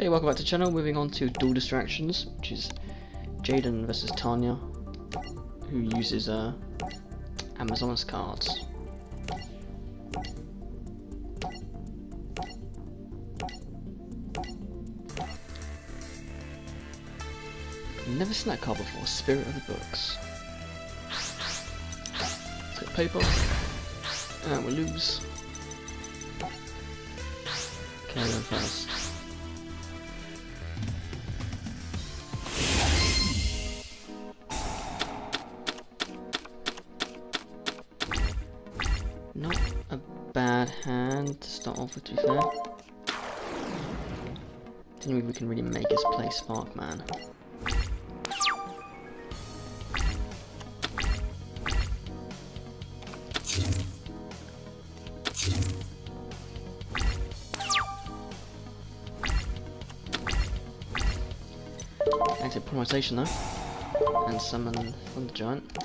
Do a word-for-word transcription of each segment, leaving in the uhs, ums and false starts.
Okay, welcome back to the channel. Moving on to Duel Distractions, which is Jaden versus Tanya, who uses uh, Amazonas cards. Never seen that card before. Spirit of the Books. Let's get paper. And we lose. Carry on first. Not a bad hand to start off with, to be fair. Didn't think we can really make us play Sparkman. Active Primasation though, and summon Thunder Giant.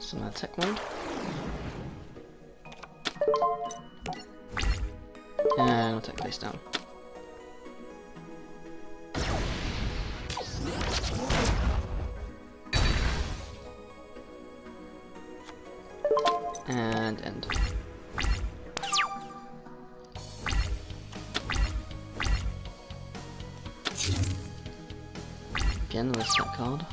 Summon Attack Mode. And I'll take place down. And end. Again, with that card.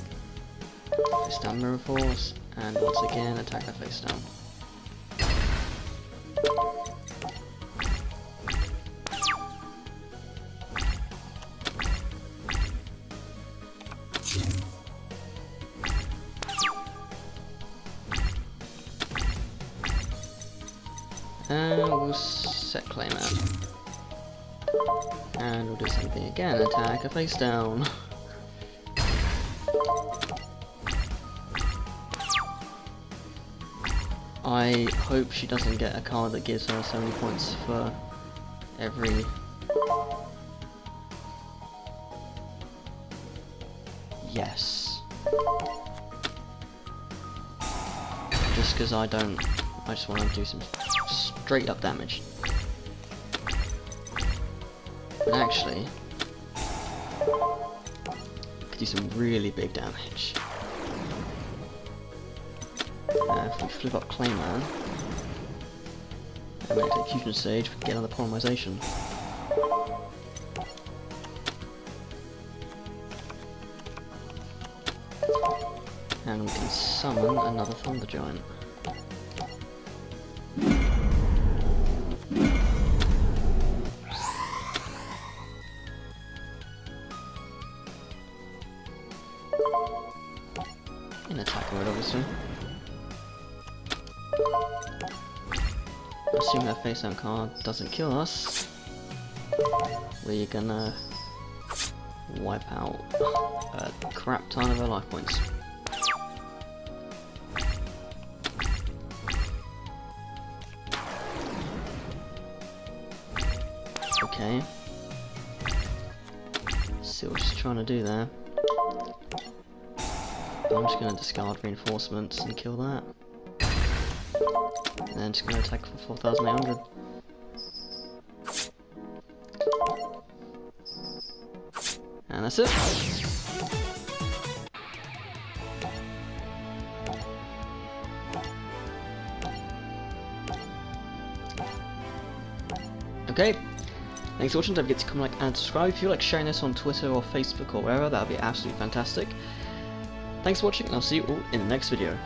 Face down Mirror Force, and once again attack the face down. And we'll set Clayman. And we'll do something again, attack a face down. I hope she doesn't get a card that gives her so many points for every yes. Just because I don't, I just want to do some straight up damage. But actually, could do some really big damage. Uh, if we flip up Clayman, and we execute the Sage, we can get another Polymerization. And we can summon another Thunder Giant. In attack mode, obviously. Assuming that face down card doesn't kill us, we're gonna wipe out a crap ton of our life points. Okay. See what she's trying to do there. I'm just going to discard reinforcements and kill that. And then just going to attack for four thousand eight hundred. And that's it. Okay. Thanks for watching. Don't forget to comment, like, and subscribe. If you like sharing this on Twitter or Facebook or wherever, that would be absolutely fantastic. Thanks for watching, and I'll see you all in the next video.